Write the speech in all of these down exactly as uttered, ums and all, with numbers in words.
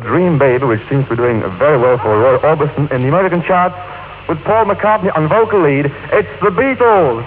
Dream Baby, which seems to be doing very well for Roy Orbison in the American charts, with Paul McCartney on vocal lead. It's the Beatles.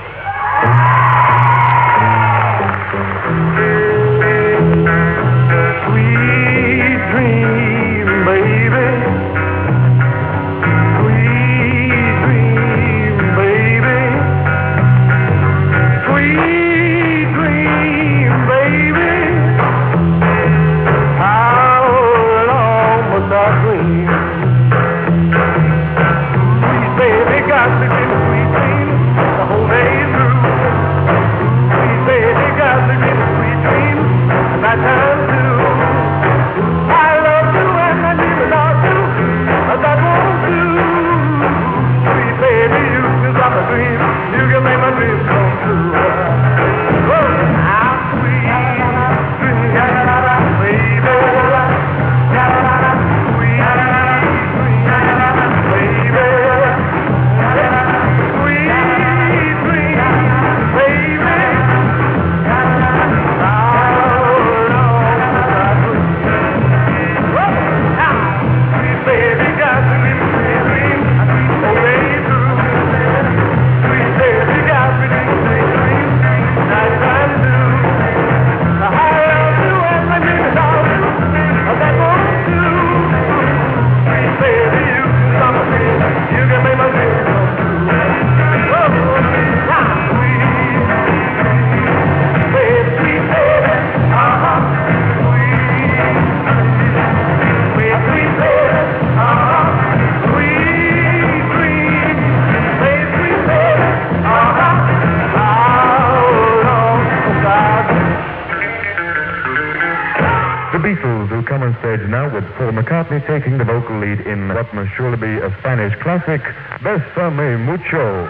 Taking the vocal lead in what must surely be a Spanish classic, Bésame Mucho.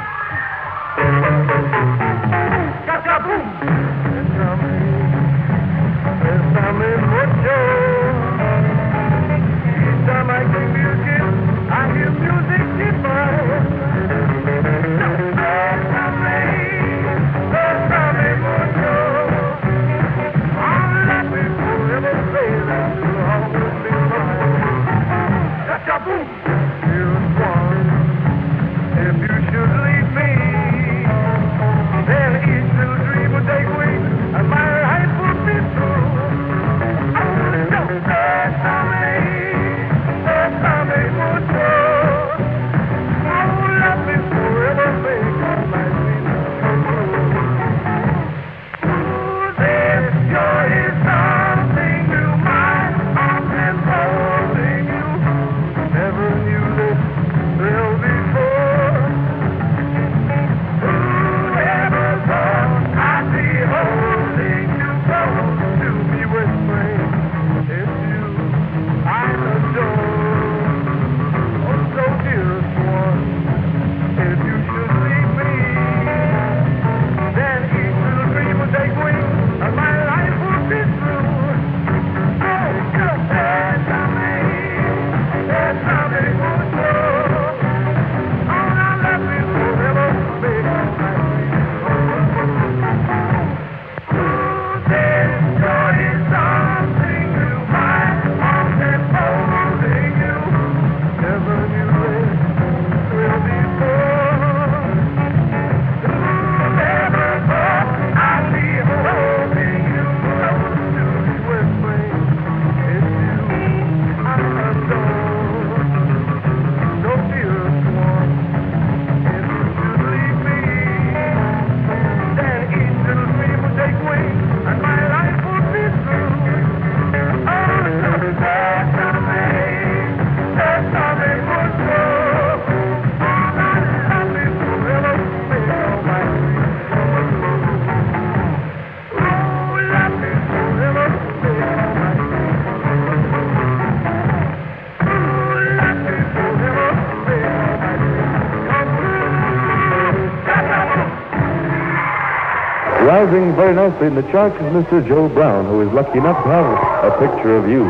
Rising very nicely in the charts is Mister Joe Brown, who is lucky enough to have A Picture of You,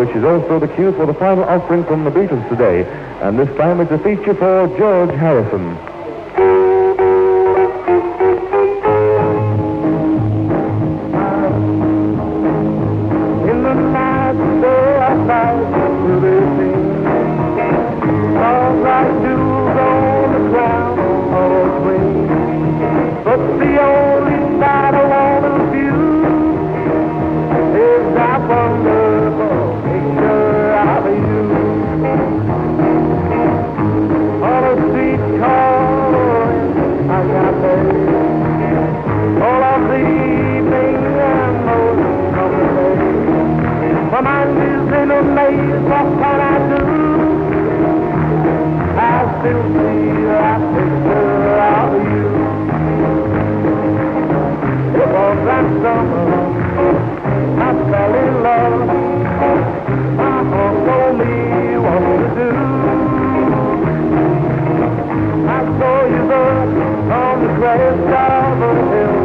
which is also the cue for the final offering from the Beatles today, and this time it's a feature for George Harrison. In the night, so I My mind is in a maze, what can I do? I still see that picture of you. It was that summer I fell in love. My heart told me what to do. I saw you there on the crest of a hill,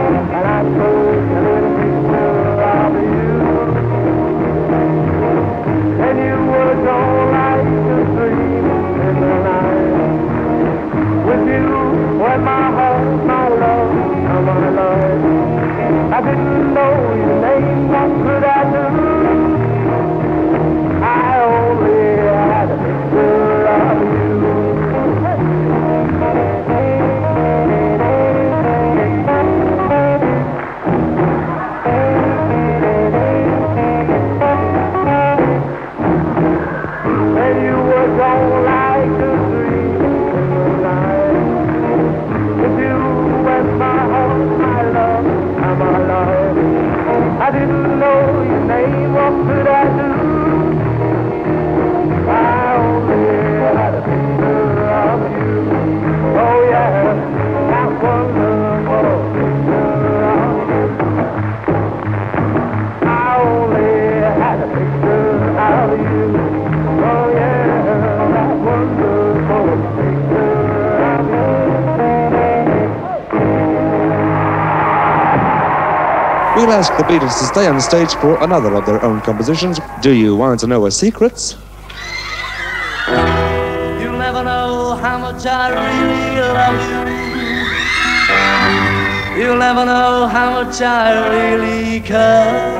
and I told you little picture of you. And you were gone like a dream in the night. With you, when my heart, my love, come on alive. I didn't know your name, what could I do? I only had a picture of you. I didn't know your name, what could I do? I only had a picture of you. Oh yeah, I wonder what a picture of you. I only had a picture of you. Oh yeah, I wonder what a picture of you. We'll ask the Beatles to stay on stage for another of their own compositions. Do you want to know her secrets? You'll never know how much I really love you. You'll never know how much I really care.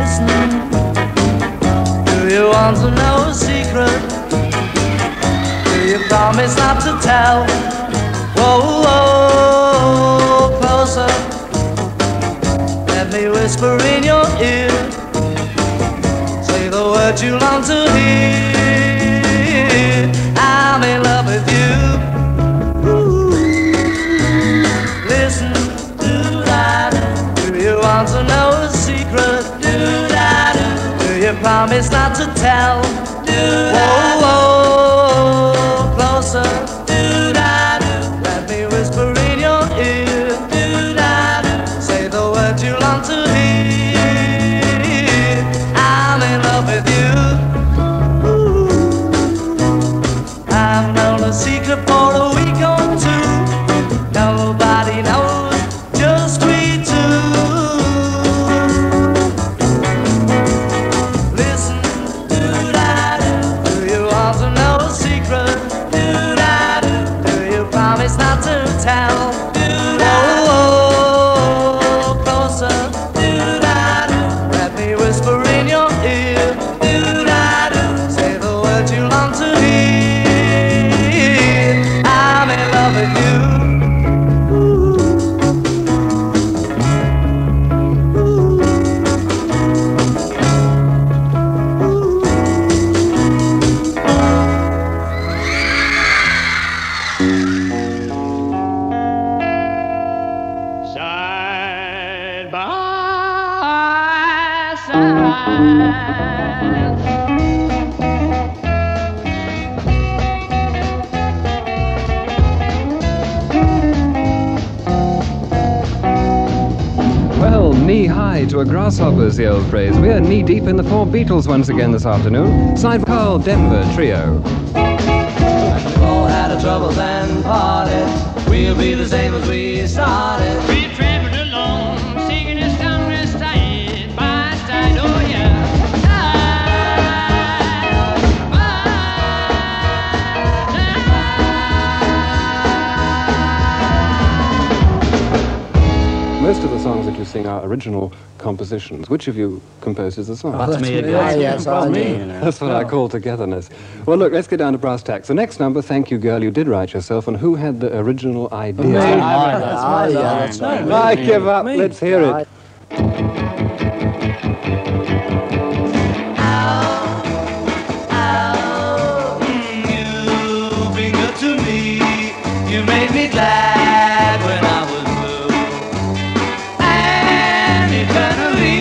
Listen, do you want to know a secret? Do you promise not to tell? Whoa, whoa. Closer, let me whisper in your ear. Say the words you long to hear. I'm in love with you. Ooh. Listen, do da do. Do you want to know a secret? Do da do. Do you promise not to tell? Do da do. Whoa, whoa, closer. Do da do. Let me whisper in your ear. Grasshoppers, the old phrase. We're knee-deep in the four Beatles once again this afternoon, side Carl Denver Trio. When we've all had our troubles and parted, we'll be the same as we started. We traveled along, seeking this country side by side, oh yeah. Side by side. Most of the songs that you sing are original compositions. Which of you composes the song? Oh, that's me again. Ah, yes, that's me. You know. That's what oh. I call togetherness. Well, look, let's get down to brass tacks. The next number, Thank You Girl, You Did Write Yourself, and who had the original idea? Me. I, that's I, yeah, that's me. Right. I give up. Me. Let's hear it. Ow, ow, mm, you've been good to me. You made me glad when I was blue. Eternally.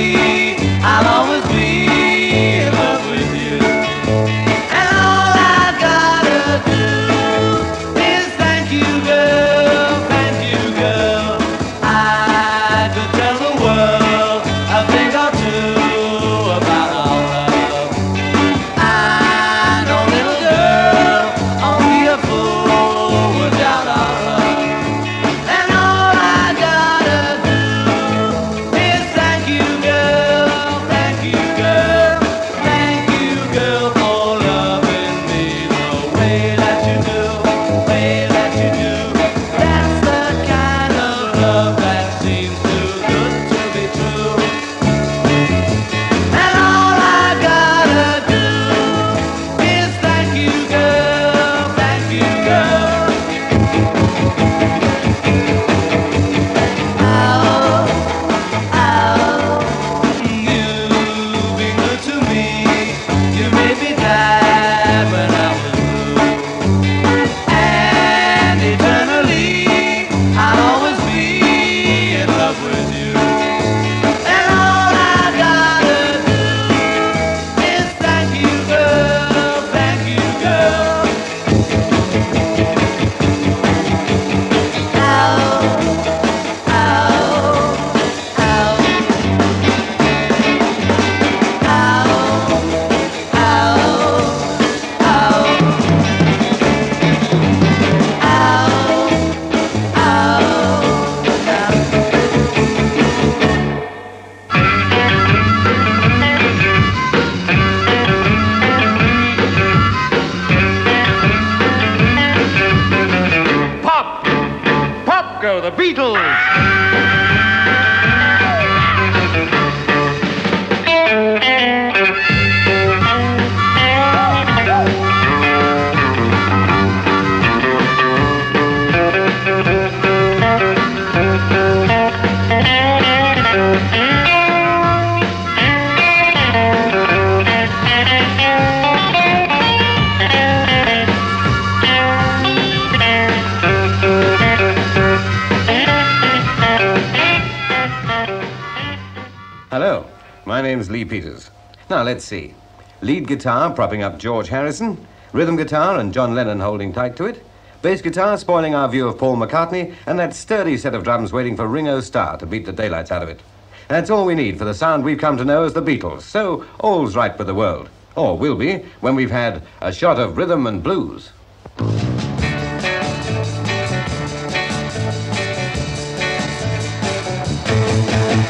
Hello, my name's Lee Peters. Now, let's see. Lead guitar propping up George Harrison, rhythm guitar and John Lennon holding tight to it, bass guitar spoiling our view of Paul McCartney, and that sturdy set of drums waiting for Ringo Starr to beat the daylights out of it. That's all we need for the sound we've come to know as the Beatles, so all's right with the world. Or will be when we've had a shot of rhythm and blues.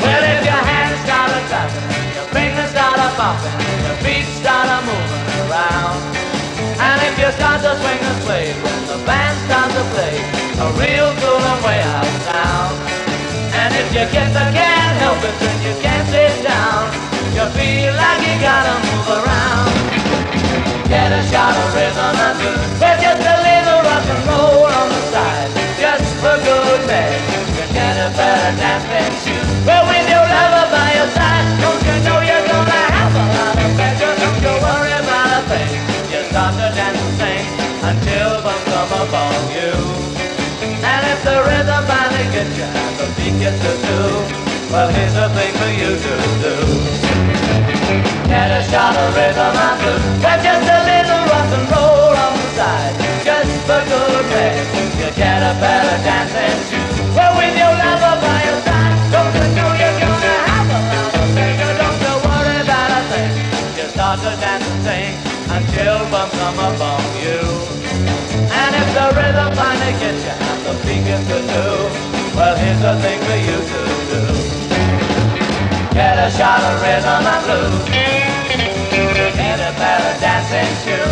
Well, if your hands start a tapping, your fingers start a popping, your feet start a moving around, and if you start to swing and sway, when the band starts to play a real cool and way out of town, and if you get the can't help it, then you can't sit down, you feel like you gotta move around. Get a shot of rhythm and blues with just a little rock and roll on the side, just for good measure. You get a better dance than shoes, but with your lover by your side, don't you know you're gonna have a lot of pleasure? Don't you worry about a thing. You start to dance and sing until one comes upon you, and if the rhythm finally gets you and the beat gets you too, well, here's a thing for you to do. Get a shot of rhythm and blues with just a little rock and roll on the side, just for good measure. You get a better dance than shoes, well, with your lover by your side, don't you know you're gonna have a lot of pleasure? Don't you worry about a thing. You start to dance and sing until one comes upon you, and if the rhythm finally gets you and the beat gets you too, well, here's a thing for you to do. Get a shot of rhythm and blues, get a better dancing shoe.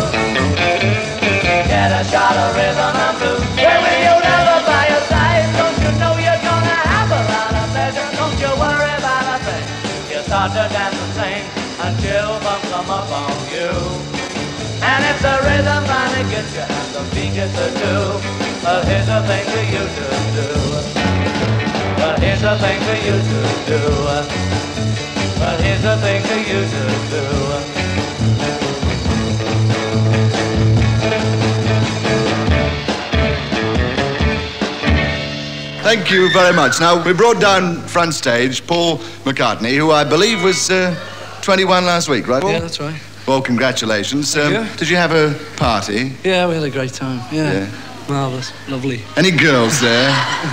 Get a shot of rhythm and blues, where will you never by your side? Don't you know you're gonna have a lot of pleasure? Don't you worry about a thing. You start to dance and sing until one comes upon you, and if the rhythm finally gets you and the beat gets you too, well, here's a thing for you to do. Well, here's a thing for you to do. Well, here's a thing for you to do. Thank you very much. Now, we brought down front stage Paul McCartney, who I believe was uh, twenty-one last week, right, Paul? Yeah, that's right. Well, congratulations. Um, you. Did you have a party? Yeah, we had a great time, yeah. yeah. Marvellous, lovely. Any girls there?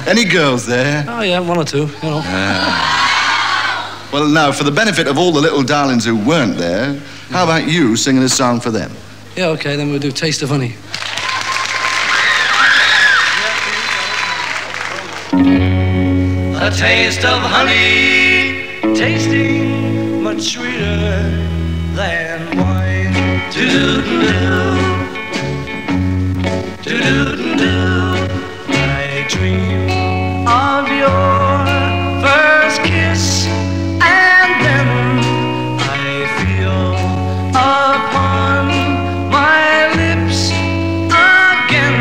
Any girls there? Oh, yeah, one or two, you know. Yeah. Well, now, for the benefit of all the little darlings who weren't there, how about you singing a song for them? Yeah, OK, then we'll do Taste of Honey. A taste of honey, tasting much sweeter than wine. Doo-doo-doo-doo. I dream of your first kiss, and then I feel upon my lips again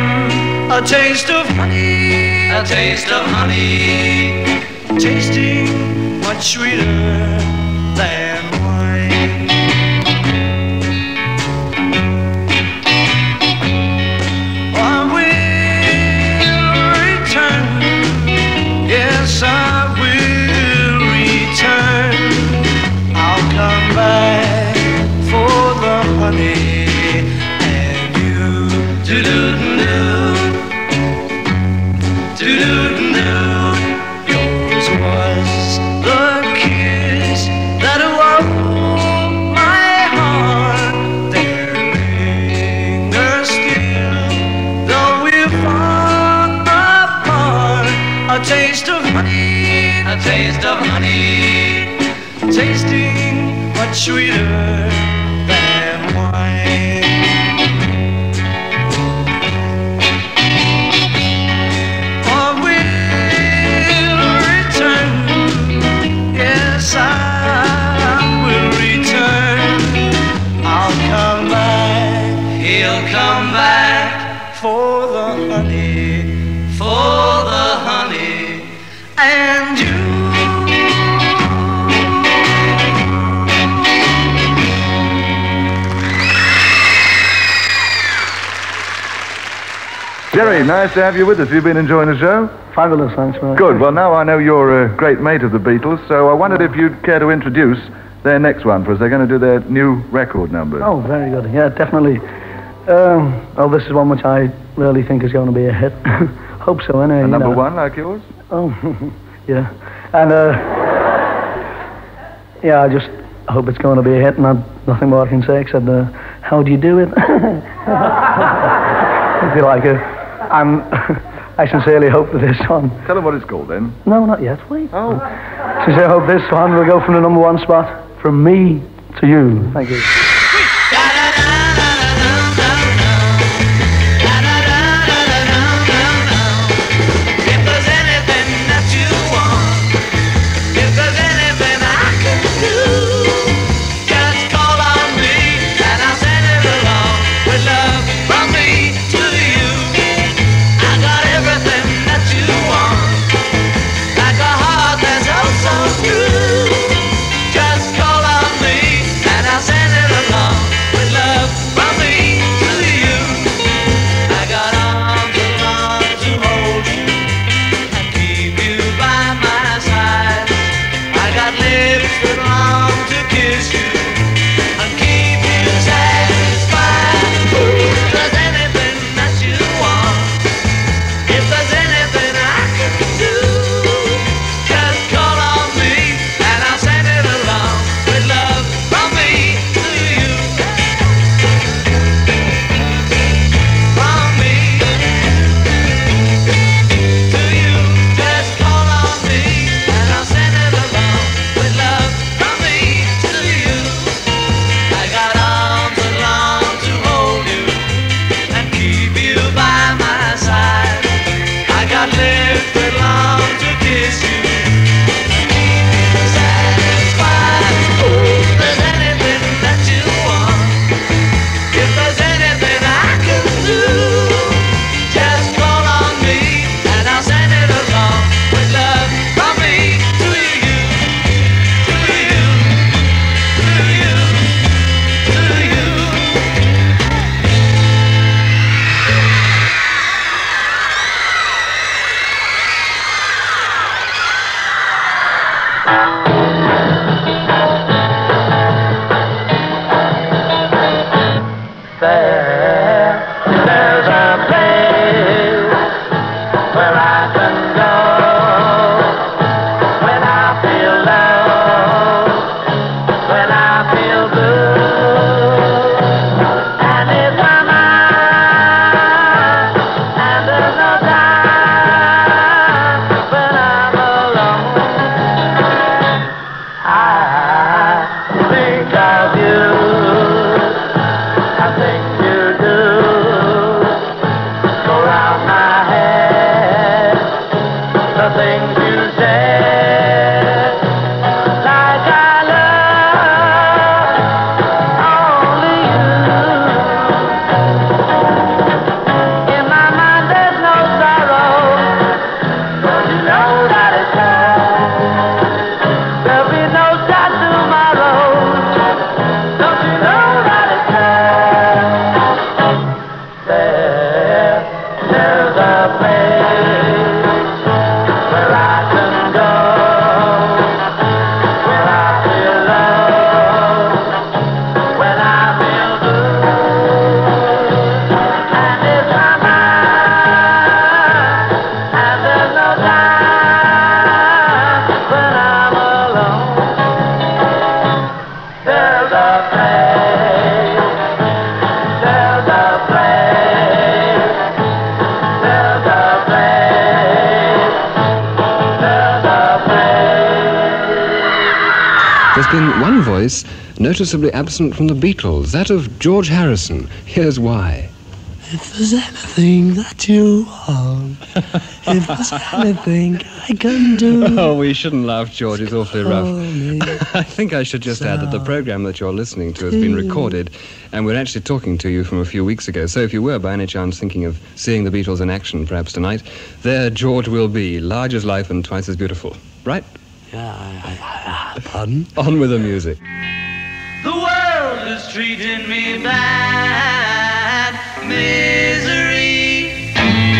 a taste of honey, a taste of honey, tasting much sweeter than wine. Taste of honey, tasting much sweeter than wine. I will return, yes, I will return. I'll come back, he'll come back for the honey, for the honey, and you. Jerry, nice to have you with us. Have you been enjoying the show? Fabulous, thanks, mate. Good. Well, now I know you're a great mate of the Beatles, so I wondered if you'd care to introduce their next one for us. They're going to do their new record number. Oh, very good. Yeah, definitely. Um, well, this is one which I really think is going to be a hit. Hope so, anyway. A number you know. one like yours? Oh, yeah. And, uh, yeah, I just hope it's going to be a hit, and I've nothing more I can say except, uh, how do you do it? If you like it. I'm, I sincerely hope that this one... Tell them what it's called, then. No, not yet, please. Oh. I sincerely hope this one will go from the number one spot, from me to you. Thank you. Noticeably absent from the Beatles, that of George Harrison. Here's why. If there's anything that you want, if there's anything I can do... Oh, we shouldn't laugh, George. It's awfully rough. I think I should just add that the programme that you're listening to has been recorded, and we're actually talking to you from a few weeks ago. So if you were, by any chance, thinking of seeing the Beatles in action perhaps tonight, there George will be, large as life and twice as beautiful. Right? Yeah, I, I, I, pardon? On with the music. The world is treating me bad, misery.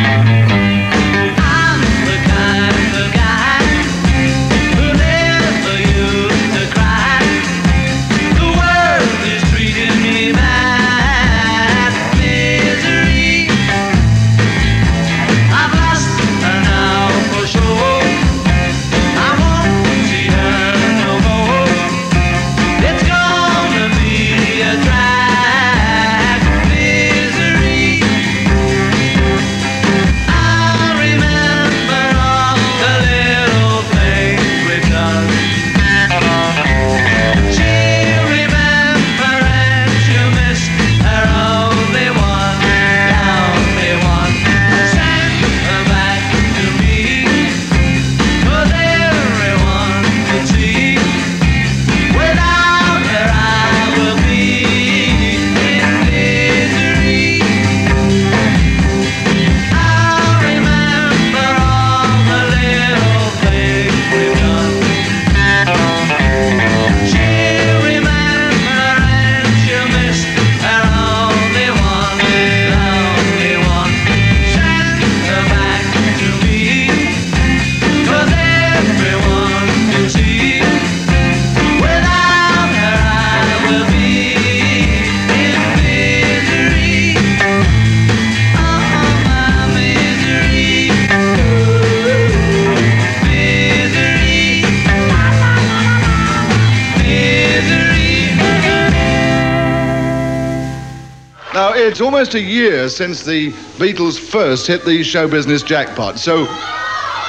Now, it's almost a year since the Beatles first hit the show business jackpot, so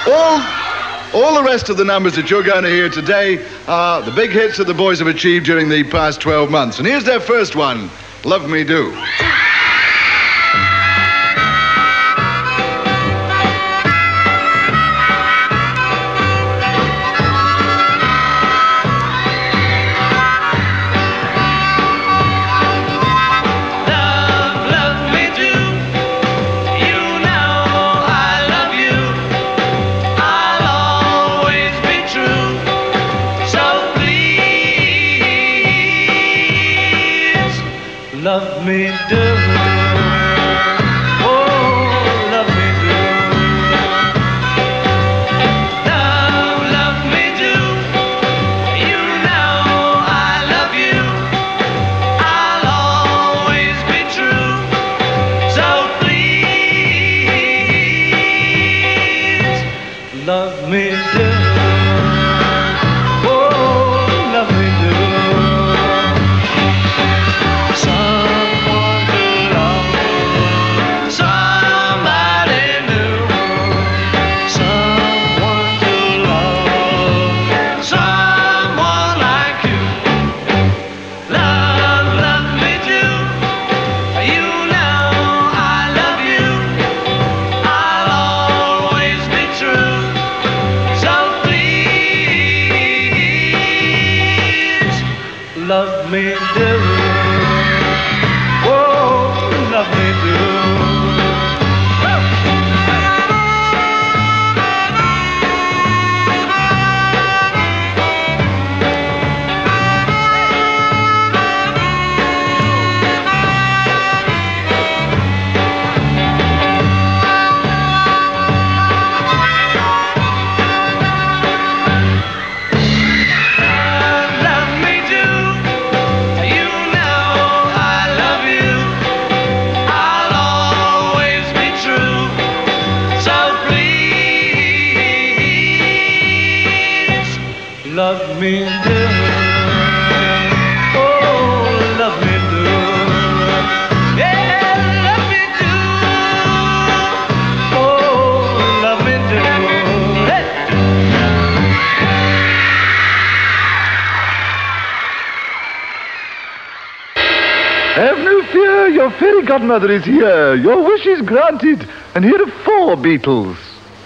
all, all the rest of the numbers that you're going to hear today are the big hits that the boys have achieved during the past twelve months. And here's their first one, Love Me Do. Love me do, oh, love me do, love, love me do, you know I love you, I'll always be true, so please, love me do. Love me do, oh, love me do. Love me do, oh, love me do, yeah, love me do, oh, love me do. Have no fear, your fairy godmother is here, your wish is granted, and here are four Beatles.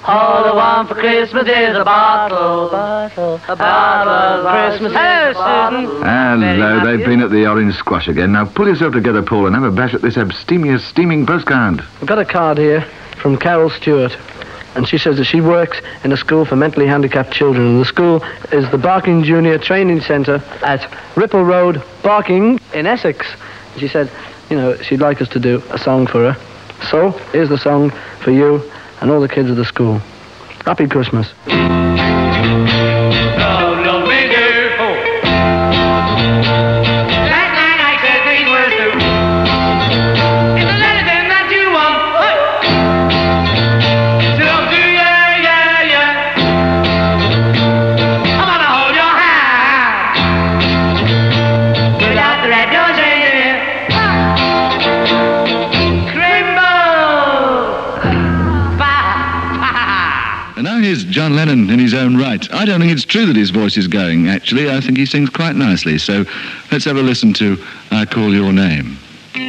All I want for Christmas is a bottle, bottle a bottle of Christmas. Hello, Susan. Hello, they've been at the orange squash again. Now, pull yourself together, Paul, and have a bash at this abstemious, steaming postcard. I've got a card here from Carol Stewart, and she says that she works in a school for mentally handicapped children, and the school is the Barking Junior Training Centre at Ripple Road, Barking, in Essex. And she said, you know, she'd like us to do a song for her. So, here's the song for you and all the kids of the school. Happy Christmas. Love, love me do. Oh. Last night I said these words to. It's a letter then that you want. Oh. To love you, yeah, yeah, yeah. I'm gonna hold your hand. Without the red nose in your ear. Here's John Lennon in his own right. I don't think it's true that his voice is going, actually. I think he sings quite nicely. So let's have a listen to I Call Your Name. We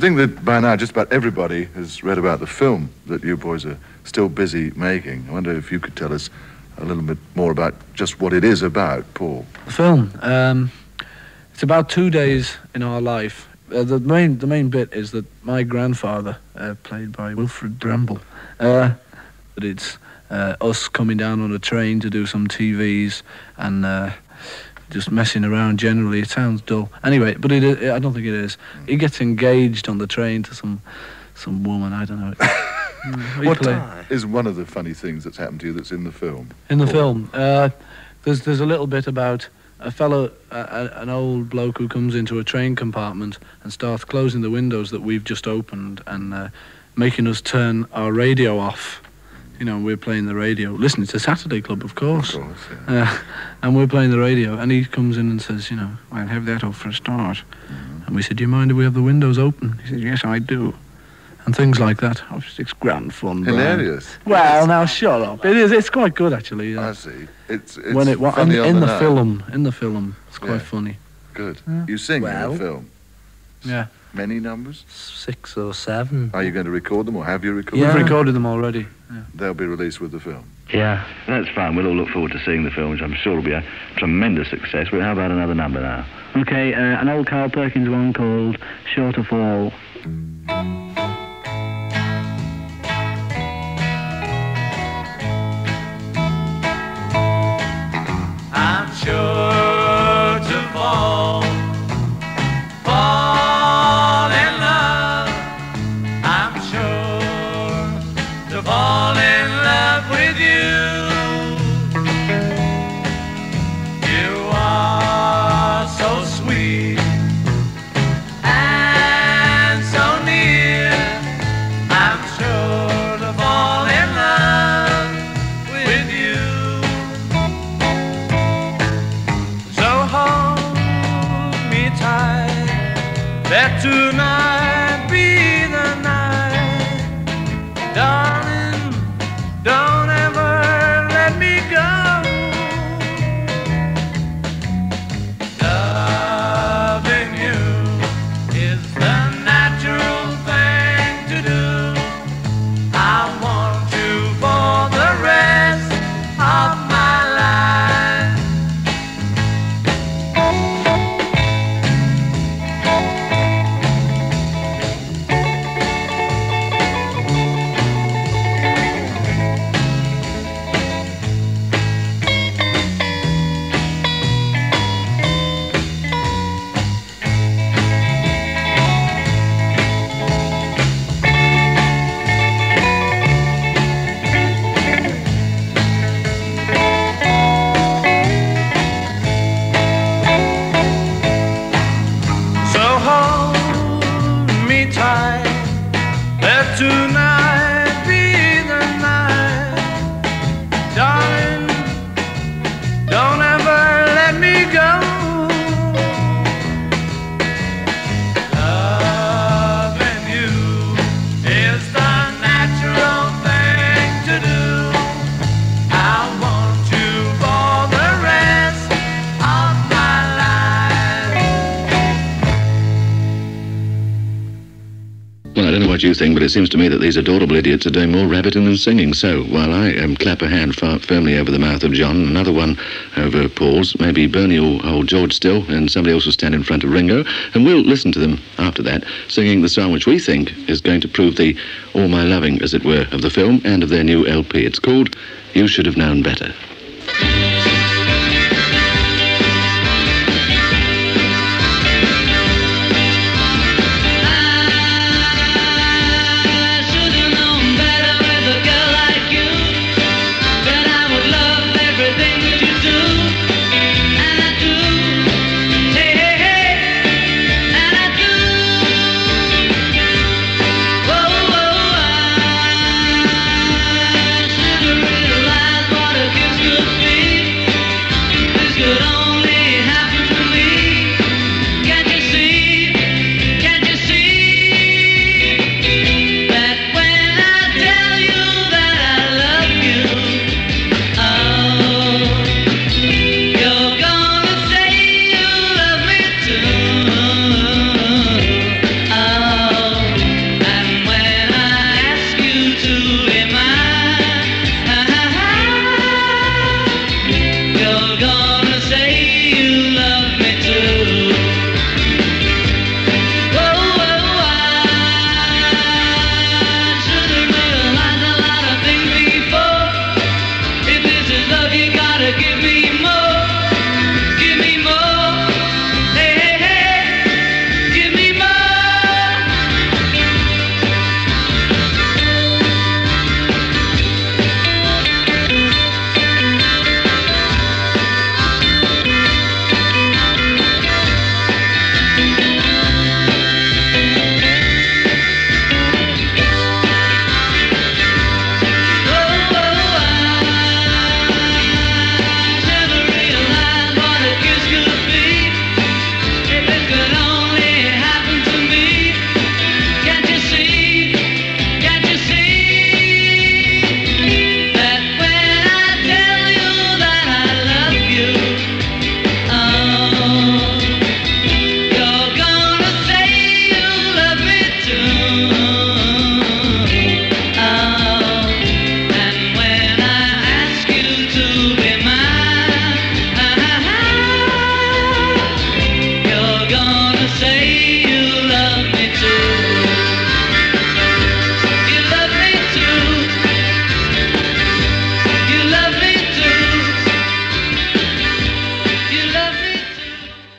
should think that by now just about everybody has read about the film that you boys are still busy making. I wonder if you could tell us a little bit more about just what it is about, Paul. The film, um, it's about two days in our life. Uh, the main the main bit is that my grandfather, uh, played by Wilfred Brambell, uh, that it's uh, us coming down on a train to do some T Vs and uh, just messing around generally. It sounds dull. Anyway, but it, it, I don't think it is. He gets engaged on the train to some some woman, I don't know. mm, what play? Is one of the funny things that's happened to you that's in the film? In the or? film? Uh, there's, there's a little bit about a fellow, a, an old bloke who comes into a train compartment and starts closing the windows that we've just opened and uh, making us turn our radio off. You know, we're playing the radio, listening to Saturday Club, of course. Of course, yeah. Uh, and we're playing the radio, and he comes in and says, you know, I'll have that off for a start. Mm. And we said, do you mind if we have the windows open? He said, yes, I do. And things like that. Oh, it's grand fun. Hilarious. Brian. Well, now, shut up. It is, it's quite good, actually. Yeah. I see. It's, it's when it, well, funny in, on in the, the film, in the film, it's quite yeah. funny. Good. Yeah. You sing well, in the film? Yeah. Many numbers? Six or seven. Are you going to record them, or have you recorded yeah. them? We've recorded them already. Yeah. They'll be released with the film. Yeah, that's fine. We'll all look forward to seeing the film, which I'm sure will be a tremendous success. But how about another number now? OK, uh, an old Carl Perkins one called Short of All. I'm short of all. You think, but it seems to me that these adorable idiots are doing more rabbiting than singing. So while I um, clap a hand firmly over the mouth of John, another one over Paul's, maybe Bernie or old George still, and somebody else will stand in front of Ringo, and we'll listen to them after that singing the song which we think is going to prove the all my loving, as it were, of the film and of their new L P. It's called You Should Have Known Better. Gives you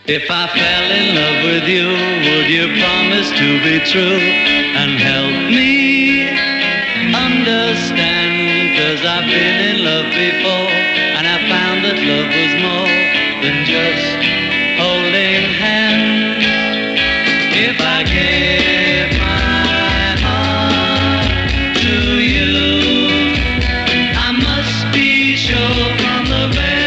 If I fell in love with you, would you promise to be true and help me understand? 'Cause I've been in love before and I found that love was more than just holding hands. If I gave my heart to you, I must be sure from the very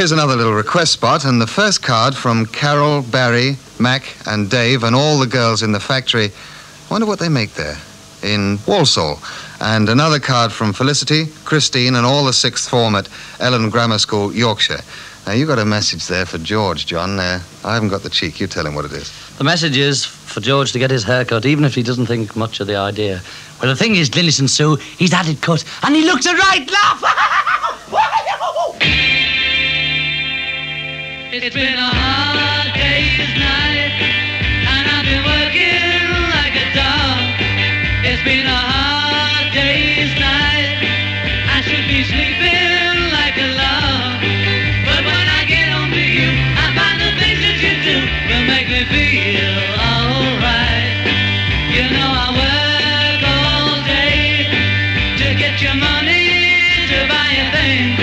Here's another little request spot, and the first card from Carol, Barry, Mac and Dave and all the girls in the factory. I wonder what they make there in Walsall. And another card from Felicity, Christine and all the sixth form at Ellen Grammar School, Yorkshire. Now, you got a message there for George, John. Uh, I haven't got the cheek. You tell him what it is. The message is for George to get his hair cut, even if he doesn't think much of the idea. Well, the thing is, Glynis and Sue, he's had it cut, and he looks a right laugh! It's been a hard day's night, and I've been working like a dog. It's been a hard day's night, I should be sleeping like a log. But when I get home to you, I find the things that you do will make me feel alright. You know I work all day to get your money to buy a thing,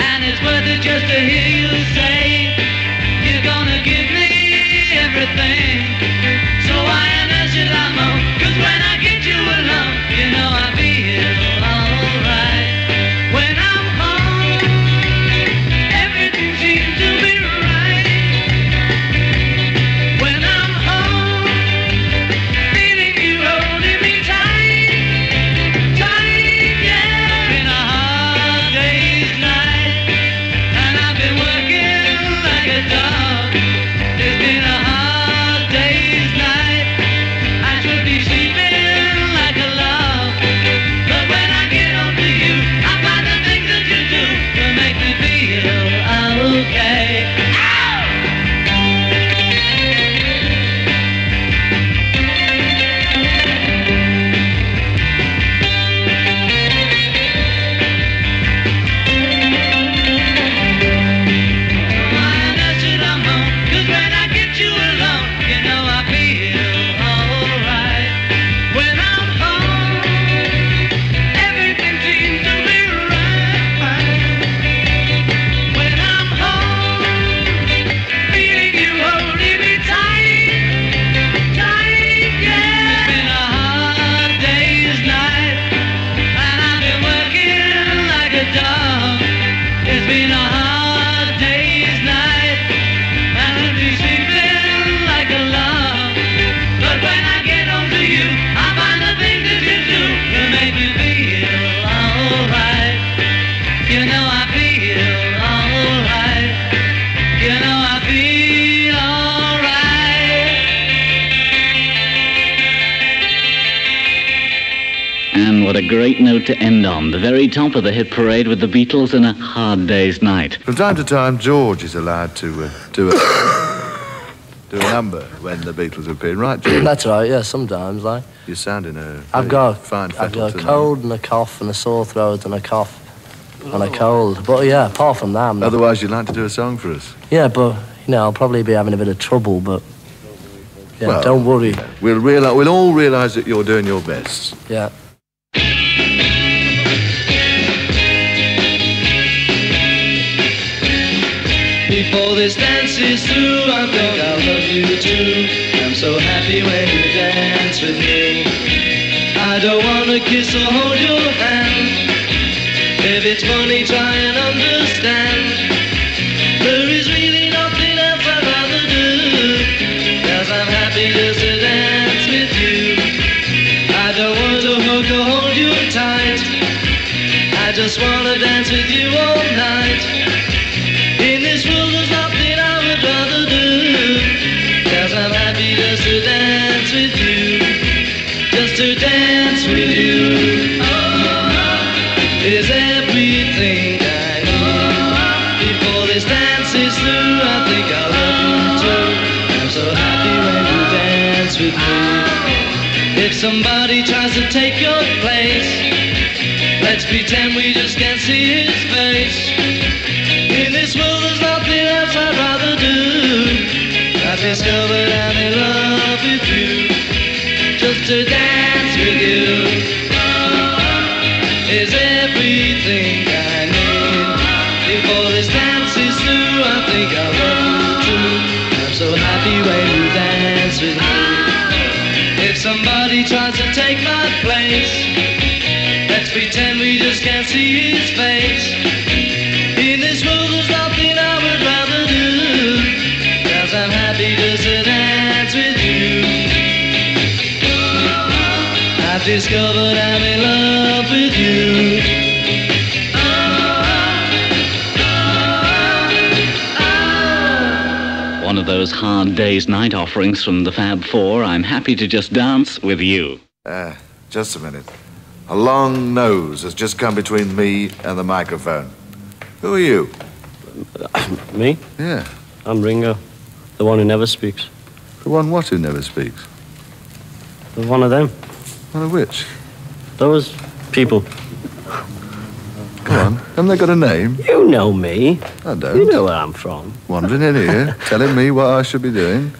and it's worth it just to hear you say everything. So why on earth should I moan? 'Cause when I get you alone, you know I feel alright. When I'm home, everything seems to be right. When I'm home. What a great note to end on. The very top of the hit parade with the Beatles in A Hard Day's Night. From time to time, George is allowed to uh, do, a, do a number when the Beatles appear, right, George? That's right, yeah, sometimes, like... You're sounding a... I've got, fine I've got a cold and a cough and a sore throat and a cough and a cold. But, yeah, apart from that... I'm Otherwise, you'd like to do a song for us. Yeah, but, you know, I'll probably be having a bit of trouble, but... Yeah, well, don't worry. Yeah. We'll, realize, we'll all realise that you're doing your best. Yeah. Before this dance is through, I think I love you too. I'm so happy when you dance with me. I don't want to kiss or hold your hand. If it's funny, try and understand. There is really nothing else I'd rather do, 'cause I'm happy just to dance with you. I don't want to hook or hold you tight. I just want to dance with you all night. If somebody tries to take your place, let's pretend we just can't see his face. In this world there's nothing else I'd rather do. I've discovered I'm in love with you. Just to dance with you is everything I need. Before this dance is through, I think I love you too. I'm so happy when you dance with me. If somebody tries to take my place, let's pretend we just can't see his face. In this world there's nothing I would rather do, 'cause I'm happy just to dance with you. I've discovered I'm in love with you. One of those Hard Day's Night offerings from the Fab Four. I'm happy to just dance with you. Uh, just a minute. A long nose has just come between me and the microphone. Who are you? Me? Yeah. I'm Ringo, the one who never speaks. The one what who never speaks? One of them. One of which? Those people. Come on, haven't they got a name? You know me. I don't. You know where I'm from. Wandering in here, telling me what I should be doing.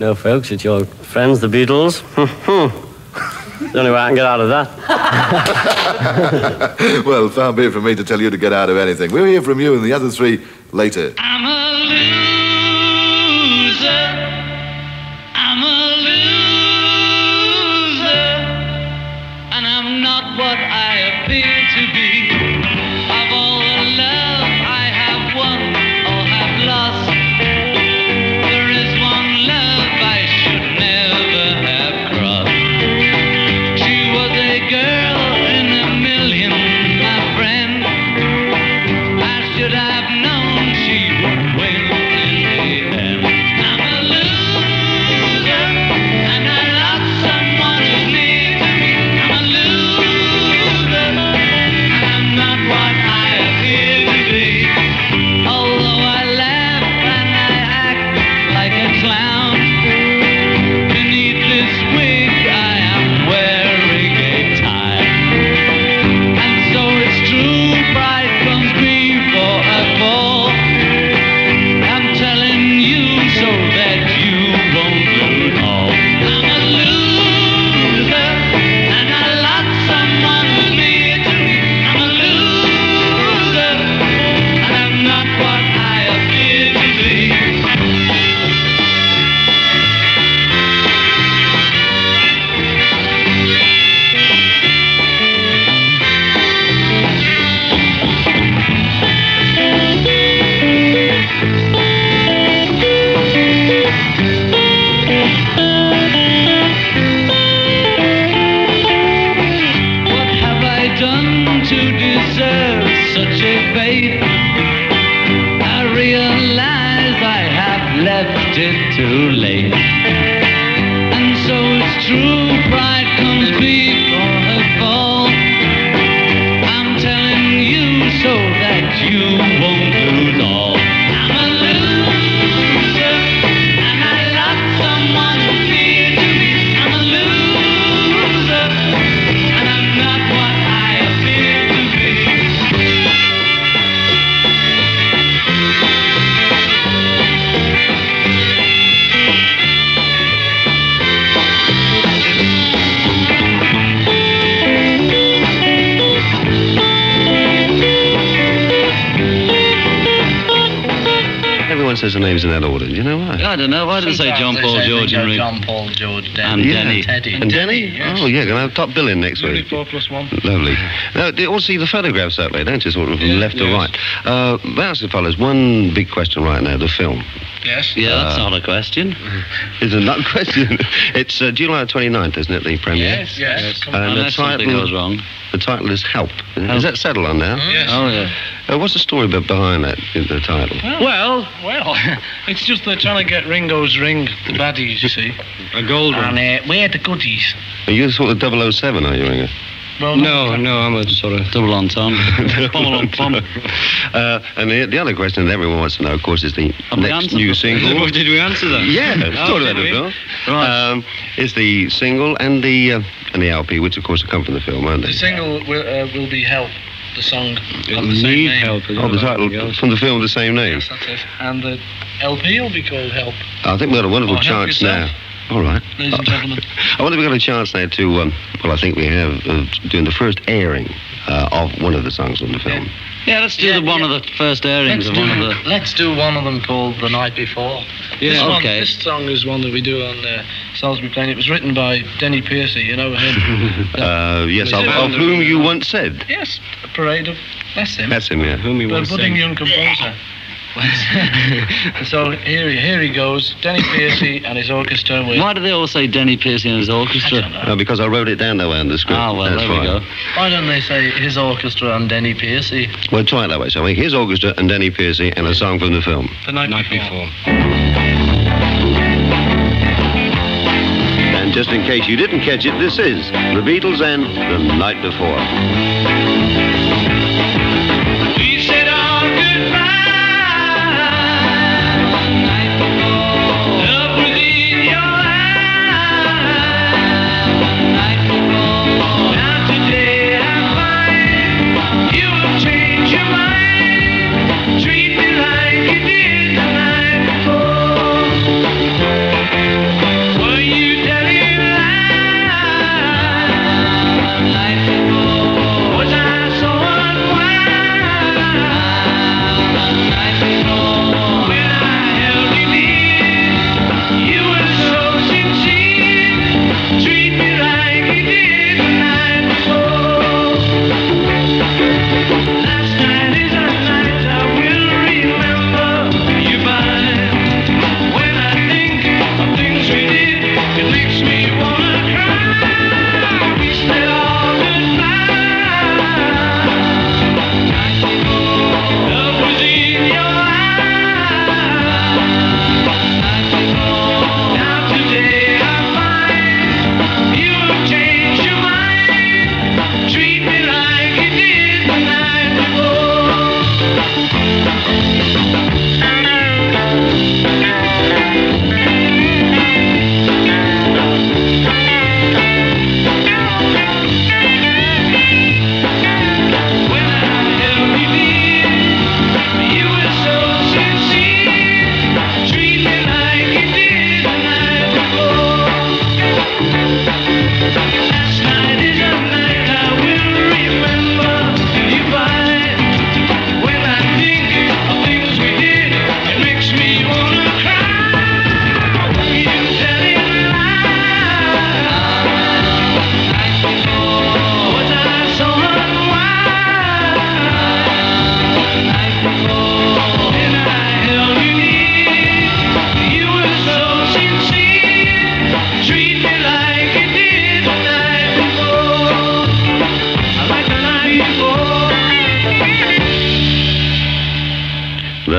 No, folks, it's your friends, the Beatles. The only way I can get out of that. Well, far be it from me to tell you to get out of anything. We'll hear from you and the other three later. I'm a loser. I'm a loser. And I'm not what I appear to be. Should I have known she would win in the end? I'm a loser. says the names in that order. Do you know why? I don't know. Why did it say John Paul, George, and Ringo? John Paul, George, Denny. And yeah. Denny. Teddy. And Denny? Yes. Oh, yeah, going to have top billing next week. Four plus one. Lovely. Now, you all see the photographs that way, don't you? Sort of from yeah, left yes. to right. Uh, that's the fellas. One big question right now, the film. Yes. Yeah, uh, that's not a question. It's not a question. It's uh, July twenty-ninth, isn't it, the premiere? Yes, yes. And Unless the title, something goes wrong. The title is Help. Help. Is that settled on now? Mm-hmm. Yes. Oh, yeah. Uh, what's the story behind that, the title? Well, well, it's just they're trying to get Ringo's ring, the baddies, you see. A gold ring. And uh, we're the goodies. Are you sort of double oh seven, are you, Ringo? Well, no, no, I'm a sort of double entendre. Double entendre. Uh, and the, the other question that everyone wants to know, of course, is the Have next new single. Did we answer that? Yeah, oh, thought of that, Bill. Right. Um, it's the single and the uh, and the L P, which of course will come from the film, won't they? The single will, uh, will be Help. The song of the same name. Help, oh, the title the from the film the same name. Yes, that's it. And the L P will be called Help. I think we had a wonderful oh, chance now. All right. Ladies and gentlemen. I wonder if we've got a chance now to, um, well, I think we have, of doing the first airing uh, of one of the songs on the film. Yeah, yeah let's do yeah, the one yeah. of the first airings let's of one do, of the... Let's do one of them called The Night Before. Yeah, this one, okay. This song is one that we do on uh, Salisbury Plain. It was written by Denny Piercy, you know him? uh, yes, of, of whom you once said. Yes, a parade of... That's him. That's him, yeah. Whom you once said. A budding young composer. So here, here he goes, Denny Piercy and his orchestra. With Why do they all say Denny Piercy and his orchestra? I don't know. No, because I wrote it down that way on the script. Ah, well, That's there we why. go. Why don't they say his orchestra and Denny Piercy? Well, try it that way, shall we? His orchestra and Denny Piercy and a song from the film. The Night, Night Before. And just in case you didn't catch it, this is The Beatles and The Night Before. He said all goodbye.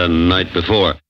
Night Before.